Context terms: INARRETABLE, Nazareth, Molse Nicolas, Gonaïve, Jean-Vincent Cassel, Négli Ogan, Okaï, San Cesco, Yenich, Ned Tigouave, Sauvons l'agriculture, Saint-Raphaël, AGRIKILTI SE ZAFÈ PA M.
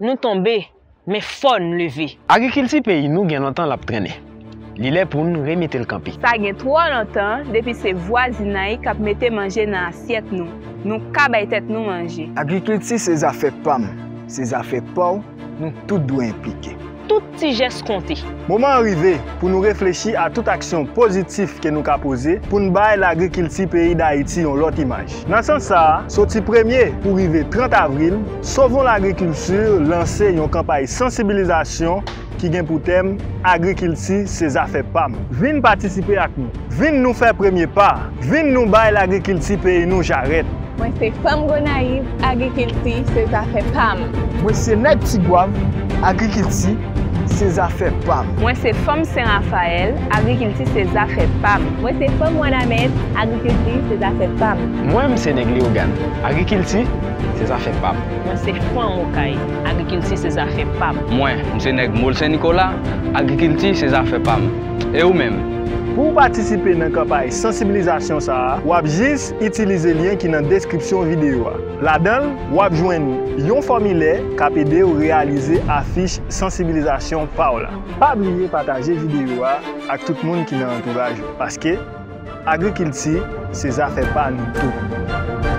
nous tomber, mais faut nous lever. Agriculture pays, nous gagnons longtemps la traîner. Il est pour nous remettre le camping. Ça gagne trop longtemps depuis ces voisins qui mettent manger dans l'assiette nous. Nous cabaye tête nous manger. Agriculture c'est affaire PAM, c'est affaire PAU, nous tout doit impliquer. Tout petit geste compté. Moment arrivé pour nous réfléchir à toute action positive que nous avons posée pour nous bailler l'agriculture pays d'Haïti en l'autre image. Dans ce sens, ça, sorti premier pour arriver 30 avril, Sauvons l'agriculture, lancer une campagne sensibilisation qui gagne pour thème Agriculture se zafè pa M. Venez participer avec nous. Venez nous faire premier pas. Venez nous bailler l'agriculture pays nous j'arrête. Moi c'est Femme Gonaïve, Agriculture se zafè pa M. Moi c'est Ned Tigouave, Agriculture se zafè pa M. Moi c'est Femme Saint-Raphaël, Agriculture se zafè pa M. Moi c'est Femme Mohamed, Agriculture se zafè pa M. Moi c'est Négli Ogan, Agriculture se zafè pa M. Moi c'est Femme Okaï, Agriculture se zafè pa M. Moi c'est Neg Molse Nicolas, Agriculture se zafè pa M. Et ou même pour participer à la campagne sensibilisation, vous avez juste utilisé le lien qui est dans la description vidéo. Là-dedans, vous avez joindre un formulaire qui aide à réaliser l'affiche sensibilisation Paola. Pas oublier de partager la vidéo avec tout le monde qui est dans l'entourage. Parce que l'agriculture, c'est affaires pas nous tout.